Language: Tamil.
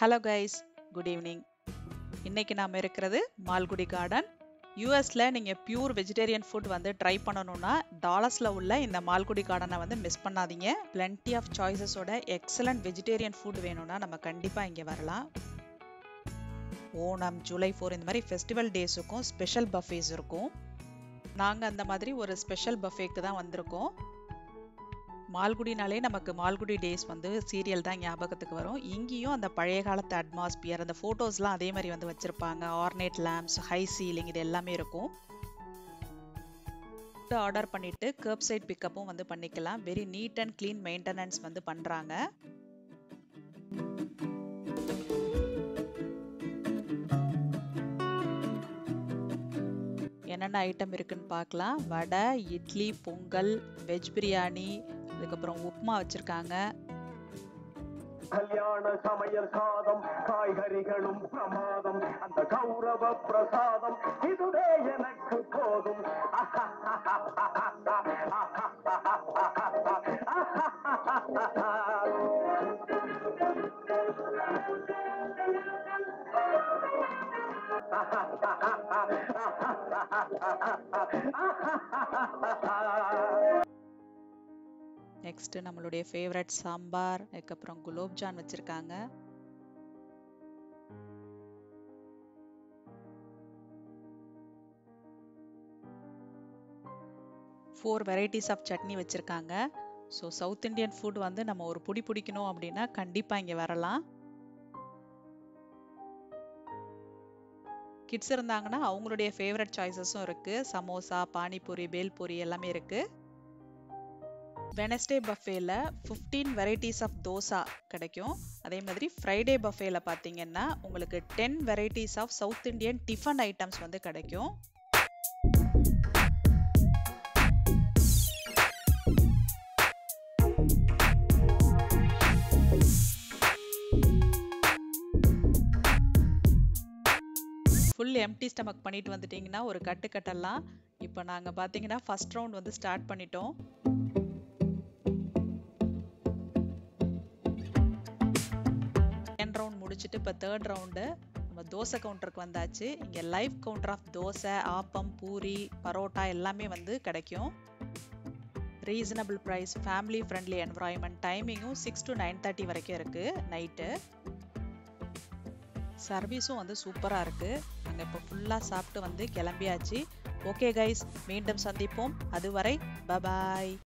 Hello guys, good evening. இன்னைக்கு நாம இருக்குது மால்குடி கார்டன். யூஎஸ்ல நீங்க பியூர் வெஜிடேரியன் ஃபுட் வந்து ட்ரை பண்ணணும்னா டாலஸ்ல உள்ள இந்த மால்குடி கார்டனை வந்து மிஸ் பண்ணாதீங்க. plenty of choices ஓட எக்ஸலன்ட் வெஜிடேரியன் ஃபுட் வேணும்னா நம்ம கண்டிப்பா இங்க வரலாம். ஓணம், ஜூலை 4 இந்த மாதிரி ஃபெஸ்டிவல் டேஸுக்கும் ஸ்பெஷல் பஃபேஸ் இருக்கும். நாங்க அந்த மாதிரி ஒரு ஸ்பெஷல் பஃபேக்கு தான் வந்திருக்கோம். மால்குடினாலே நமக்கு மால்குடி டேஸ் வந்து சீரியல் தான் ஞாபகத்துக்கு வரும். இங்கேயும் அந்த பழைய காலத்து அட்மாஸ்பியர், அந்த ஃபோட்டோஸ்லாம் அதே மாதிரி வந்து வச்சுருப்பாங்க. ஆர்னேட் லேம்ப்ஸ், ஹை சீலிங், இது எல்லாமே இருக்கும். ஆர்டர் பண்ணிவிட்டு கர்ப் சைட் பிக்கப்பும் வந்து பண்ணிக்கலாம். Very neat and clean maintenance வந்து பண்ணுறாங்க. என்னென்ன ஐட்டம் இருக்குன்னு பார்க்கலாம். வடை, இட்லி, பொங்கல், வெஜ் பிரியாணி, அதுக்கப்புறம் உப்புமா வச்சிருக்காங்க. கல்யாண சமையல் சாதம், காய்கறிகளும் பிரமாதம், அந்த கௌரவ பிரசாதம் இதுவே எனக்கு போதும். நெக்ஸ்ட் நம்மளுடைய ஃபேவரட் சாம்பார், அதுக்கப்புறம் குலோப்ஜான் வச்சிருக்காங்க. ஃபோர் வெரைட்டிஸ் ஆஃப் சட்னி வச்சிருக்காங்க. ஸோ சவுத் இண்டியன் ஃபுட் வந்து நம்ம ஒரு புடி பிடிக்கணும் அப்படின்னா கண்டிப்பா இங்க வரலாம். கிட்ஸ் இருந்தாங்கன்னா அவங்களுடைய ஃபேவரட் சாய்ஸஸும் இருக்கு. சமோசா, பானிபூரி, பேல்பூரி எல்லாமே இருக்கு. வெனஸ்டே பஃபேல 15 வெரைட்டிஸ் ஆஃப் தோசா கிடைக்கும். அதே மாதிரி ஃப்ரைடே பஃபேல பார்த்தீங்கன்னா உங்களுக்கு 10 varieties of south Indian tiffin items வந்து கிடைக்கும். ஃபுல் எம்டி ஸ்டமக் பண்ணிட்டு வந்துட்டிங்கன்னா ஒரு கட்டு கட்டலாம். இப்போ நாங்கள் பார்த்தீங்கன்னா ஃபர்ஸ்ட் ரவுண்ட் வந்து ஸ்டார்ட் பண்ணிட்டோம். முடிச்சுட்டு இப்போ தேர்ட் ரவுண்டு நம்ம தோசை கவுண்டருக்கு வந்தாச்சு. இங்கே live counter of dosa, appam, puri, parotta எல்லாமே வந்து கிடைக்கும். Reasonable price, family friendly environment. டைமிங்கும் 6 to 9:30 வரைக்கும் இருக்குது நைட்டு. சர்வீஸும் வந்து சூப்பராக இருக்குது. நாங்கள் இப்போ ஃபுல்லாக சாப்பிட்டு வந்து கிளம்பியாச்சு. ஓகே கைஸ், மீண்டும் சந்திப்போம். அதுவரை பபாய்.